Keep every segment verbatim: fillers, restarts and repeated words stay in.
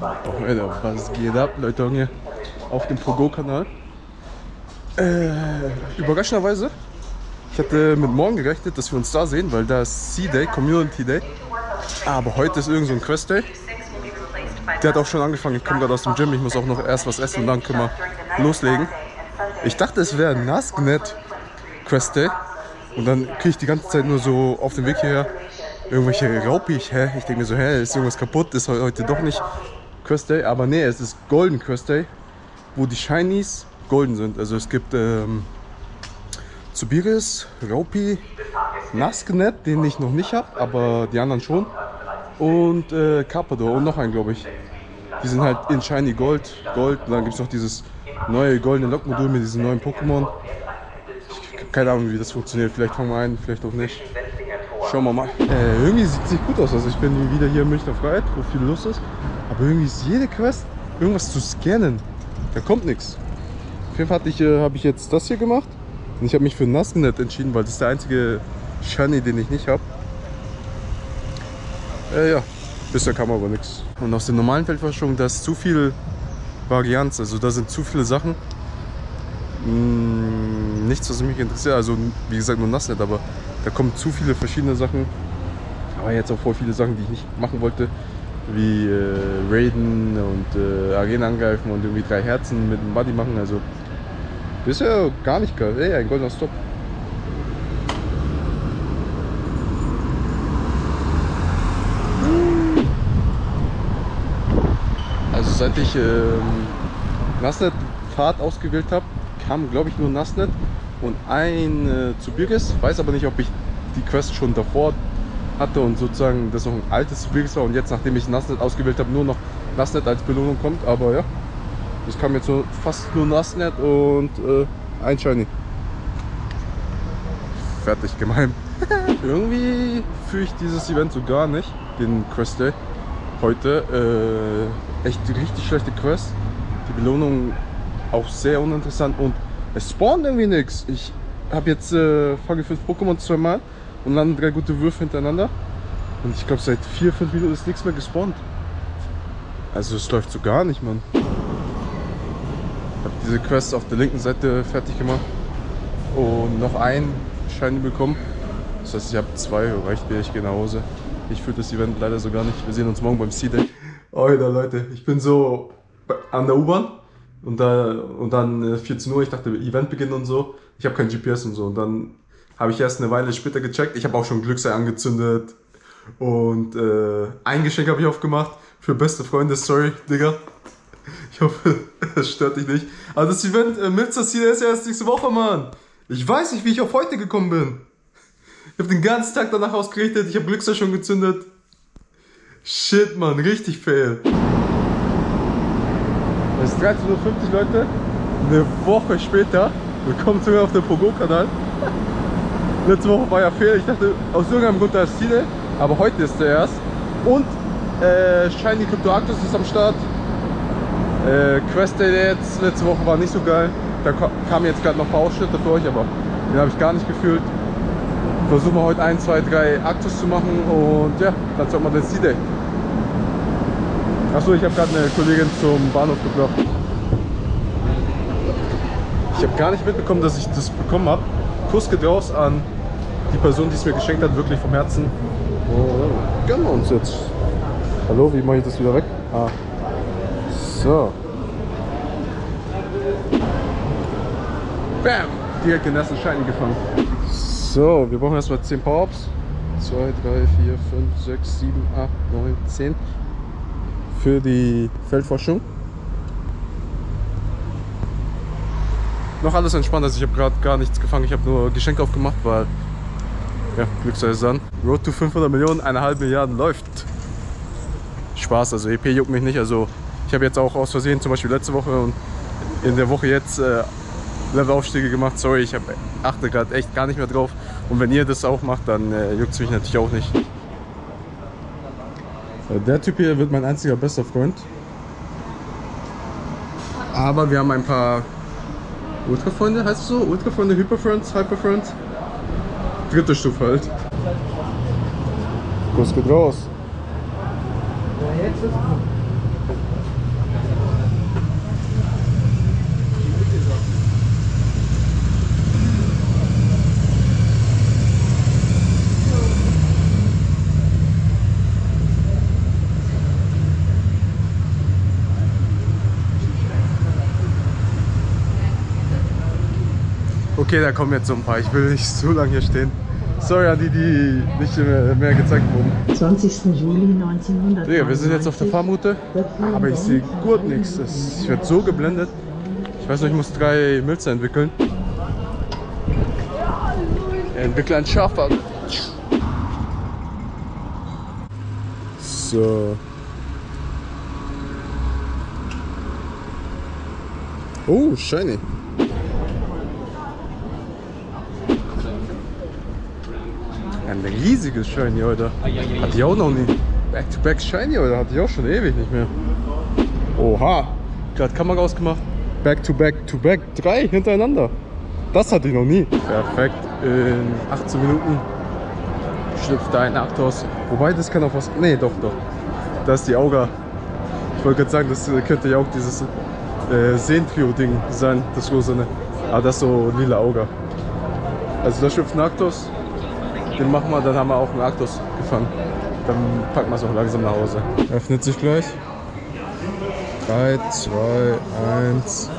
Alter, was geht ab, Leute, hier auf dem ProGo-Kanal. Äh, überraschenderweise, ich hatte mit morgen gerechnet, dass wir uns da sehen, weil da ist C-Day, Community Day. Aber heute ist irgend so ein Quest Day. Der hat auch schon angefangen, ich komme gerade aus dem Gym, ich muss auch noch erst was essen und dann können wir loslegen. Ich dachte, es wäre Nasgnet Quest Day. Und dann kriege ich die ganze Zeit nur so auf dem Weg hierher irgendwelche Raupig, hä? Ich denke mir so, hä, ist irgendwas kaputt, ist heute doch nicht Quest Day, aber nee, es ist Golden Quest Day, wo die Shinies golden sind. Also es gibt ähm, Zubiris, Ropi, Nasgnet, den ich noch nicht habe, aber die anderen schon. Und äh, Carpador und noch einen, glaube ich. Die sind halt in Shiny Gold, Gold. Und dann gibt es noch dieses neue goldene Lockmodul mit diesen neuen Pokémon. Ich habe keine Ahnung, wie das funktioniert. Vielleicht fangen wir ein, vielleicht auch nicht. Schauen wir mal. Äh, irgendwie sieht es nicht gut aus. Also ich bin wieder hier in Münchner Freiheit, wo viel los ist. Aber irgendwie ist jede Quest irgendwas zu scannen. Da kommt nichts. Auf jeden Fall hatte ich, äh, habe ich jetzt das hier gemacht. Und ich habe mich für Nasgnet entschieden, weil das ist der einzige Shiny, den ich nicht habe. Äh, ja, bisher kam aber nichts. Und aus der normalen Feldforschung, da ist zu viel Varianz, also da sind zu viele Sachen. Hm, nichts, was mich interessiert, also wie gesagt nur Nasgnet, aber da kommen zu viele verschiedene Sachen. Aber jetzt auch voll viele Sachen, die ich nicht machen wollte, wie äh, Raiden und äh, Arenen angreifen und irgendwie drei Herzen mit dem Buddy machen, also bisher gar nicht geil. Ey, ein goldener Stop. Seit ich ähm, Nasgnet-Fahrt ausgewählt habe, kam, glaube ich, nur Nasgnet und ein äh, Zubiris. Weiß aber nicht, ob ich die Quest schon davor hatte und sozusagen das noch ein altes Zubiris war und jetzt, nachdem ich Nasgnet ausgewählt habe, nur noch Nasgnet als Belohnung kommt. Aber ja, es kam jetzt so fast nur Nasgnet und äh, ein Shiny. Fertig, gemein. Irgendwie fühle ich dieses Event so gar nicht, den Quest Day. Heute äh, echt richtig schlechte Quest, die Belohnung auch sehr uninteressant und es spawnt irgendwie nichts. Ich habe jetzt äh, fange fünf Pokémon zweimal und dann drei gute Würfe hintereinander und ich glaube seit vier, fünf Minuten ist nichts mehr gespawnt. Also es läuft so gar nicht, Mann. Ich habe diese Quest auf der linken Seite fertig gemacht und noch einen Shiny bekommen. Das heißt, ich habe zwei, reicht mir, ich gehe nach Hause. Ich fühle das Event leider so gar nicht. Wir sehen uns morgen beim C-Day. Alter, Leute, ich bin so an der U-Bahn und, da, und dann vierzehn Uhr, ich dachte, Event beginnt und so. Ich habe kein G P S und so. Und dann habe ich erst eine Weile später gecheckt. Ich habe auch schon Glücksei angezündet und äh, ein Geschenk habe ich aufgemacht für beste Freunde. Sorry, Digga. Ich hoffe, das stört dich nicht. Aber das Event äh, Milza ist ja erst nächste Woche, Mann. Ich weiß nicht, wie ich auf heute gekommen bin. Ich habe den ganzen Tag danach ausgerichtet, ich habe Glücksei schon gezündet. Shit, Mann, richtig fail. Es ist dreizehn Uhr fünfzig, Leute. Eine Woche später. Willkommen zurück auf dem ProGo-Kanal. Letzte Woche war ja fail. Ich dachte, aus irgendeinem Grund da ist C-Day. Aber heute ist der erst. Und äh, Shiny Crypto-Arktos ist am Start. Äh, Quest Day jetzt. Letzte Woche war nicht so geil. Da kamen jetzt gerade noch ein paar Ausschnitte für euch, aber den habe ich gar nicht gefühlt. Versuchen wir heute ein, zwei, drei Arktos zu machen und ja, dann schauen wir den C-Day. Achso, ich habe gerade eine Kollegin zum Bahnhof gebracht. Ich habe gar nicht mitbekommen, dass ich das bekommen habe. Kuss geht raus an die Person, die es mir geschenkt hat, wirklich vom Herzen. Oh, gönnen wir uns jetzt. Hallo, wie mache ich das wieder weg? Ah, so. Bam! Direkt den ersten Shiny gefangen. So, wir brauchen erstmal zehn Pops. zwei, drei, vier, fünf, sechs, sieben, acht, neun, zehn. Für die Feldforschung. Noch alles entspannt, also ich habe gerade gar nichts gefangen. Ich habe nur Geschenke aufgemacht, weil. Ja, Glücksei ist dann. Road to fünfhundert Millionen, eine halbe Milliarde läuft. Spaß, also E P juckt mich nicht. Also ich habe jetzt auch aus Versehen, zum Beispiel letzte Woche und in der Woche jetzt. Äh, Levelaufstiege gemacht, sorry, ich hab, achte gerade echt gar nicht mehr drauf und wenn ihr das auch macht, dann äh, juckt es mich natürlich auch nicht. Der Typ hier wird mein einziger bester Freund, aber wir haben ein paar Ultra Freunde, heißt es so? Ultra Freunde, Hyperfriends, Hyperfriends, dritte Stufe halt. Kuss geht raus. Ja, jetzt ist Okay, da kommen jetzt so ein paar. Ich will nicht so lange hier stehen. Sorry an die, die nicht mehr, mehr gezeigt wurden. zwanzigsten Juli neunzehnhundertneunundneunzig. Ja, wir sind jetzt auf der Farmroute, aber ich sehe gut nichts. Ich werde so geblendet. Ich weiß noch, ich muss drei Milza entwickeln. Ich entwickle ein Schafbart. So. Oh, Shiny. Ein riesiges Shiny heute. Hatte ich auch noch nie. Back-to-back Shiny heute. Hatte ich auch schon ewig nicht mehr. Oha. Gerade Kamera ausgemacht. Back-to-back-to-back. Drei hintereinander. Das hatte ich noch nie. Perfekt. In achtzehn Minuten schlüpft da ein Arktos. Wobei, das kann auch was... Nee, doch, doch. Da ist die Auga. Ich wollte gerade sagen, das könnte ja auch dieses äh, Sehentrio-Ding sein. Das Rosane. Aber das ist so lila Auga. Also da schlüpft ein Arktos. Den machen wir, dann haben wir auch einen Arktos gefangen. Dann packen wir es auch langsam nach Hause. Öffnet sich gleich. drei, zwei, eins...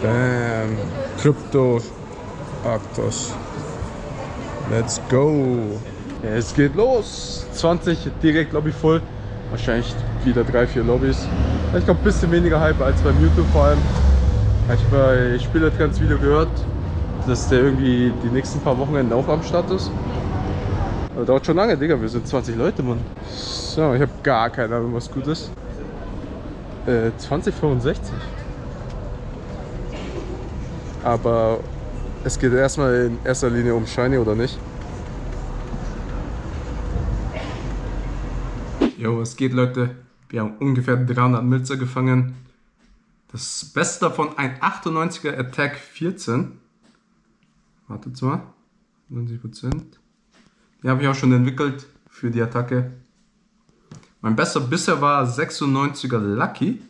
Bam, Crypto-Arktos. Let's go. Es geht los. zwanzig direkt Lobby voll. Wahrscheinlich wieder drei, vier Lobbys. Ich glaube, ein bisschen weniger Hype als beim YouTube vor allem. Ich habe bei Spieletrends Video gehört, dass der irgendwie die nächsten paar Wochenenden auch am Start ist. Aber dauert schon lange, Digga. Wir sind zwanzig Leute, Mann. So, ich habe gar keine Ahnung, was gut ist. Äh, zwanzig fünfundsechzig. Aber es geht erstmal in erster Linie um Shiny, oder nicht? Jo, was geht, Leute? Wir haben ungefähr dreihundert Milza gefangen. Das Beste davon ein achtundneunziger Attack vierzehn. Wartet mal. neunzig Prozent. Den habe ich auch schon entwickelt für die Attacke. Mein Bester bisher war sechsundneunziger Lucky.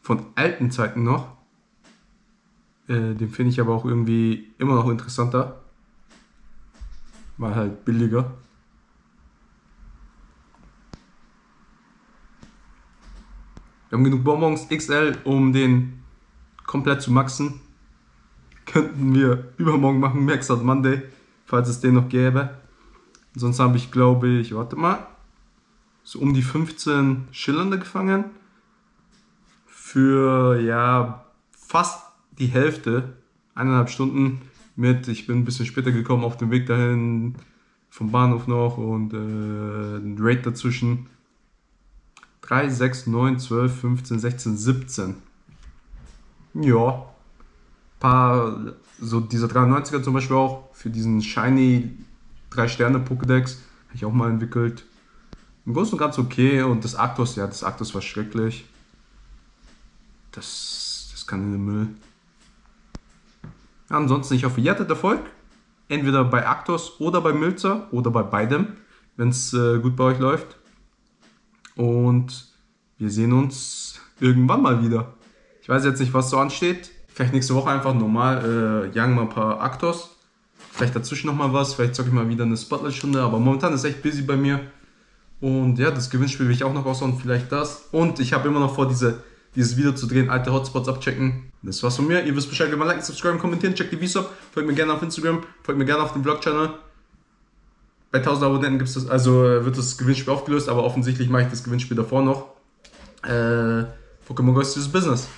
Von alten Zeiten noch. Äh, den finde ich aber auch irgendwie immer noch interessanter. War halt billiger. Wir haben genug Bonbons X L, um den komplett zu maxen. Könnten wir übermorgen machen, Max on Monday, falls es den noch gäbe. Sonst habe ich, glaube ich, warte mal, so um die fünfzehn Schillernde gefangen. Für, ja, fast die Hälfte, eineinhalb Stunden mit. Ich bin ein bisschen später gekommen auf dem Weg dahin, vom Bahnhof noch und äh, ein Raid dazwischen. drei, sechs, neun, zwölf, fünfzehn, sechzehn, siebzehn. Ja, paar, so dieser dreiundneunziger zum Beispiel auch, für diesen Shiny drei Sterne Pokédex, habe ich auch mal entwickelt. Im Großen und Ganzen okay, und das Arktos, ja, das Arktos war schrecklich. Das, das kann in den Müll. Ansonsten, ich hoffe, ihr hattet Erfolg. Entweder bei Arktos oder bei Milza oder bei beidem, wenn es äh, gut bei euch läuft. Und wir sehen uns irgendwann mal wieder. Ich weiß jetzt nicht, was so ansteht. Vielleicht nächste Woche einfach normal, äh, jagen mal ein paar Arktos. Vielleicht dazwischen nochmal was. Vielleicht zocke ich mal wieder eine Spotlight-Stunde. Aber momentan ist echt busy bei mir. Und ja, das Gewinnspiel will ich auch noch raushauen. Vielleicht das. Und ich habe immer noch vor, diese... dieses Video zu drehen, alte Hotspots abchecken. Das war's von mir. Ihr wisst Bescheid, gebt mal liken, subscriben, kommentieren, checkt die Videos ab. Folgt mir gerne auf Instagram, folgt mir gerne auf dem Vlog-Channel. Bei tausend Abonnenten gibt's das, also wird das Gewinnspiel aufgelöst, aber offensichtlich mache ich das Gewinnspiel davor noch. Äh, Pokémon Goes to Business.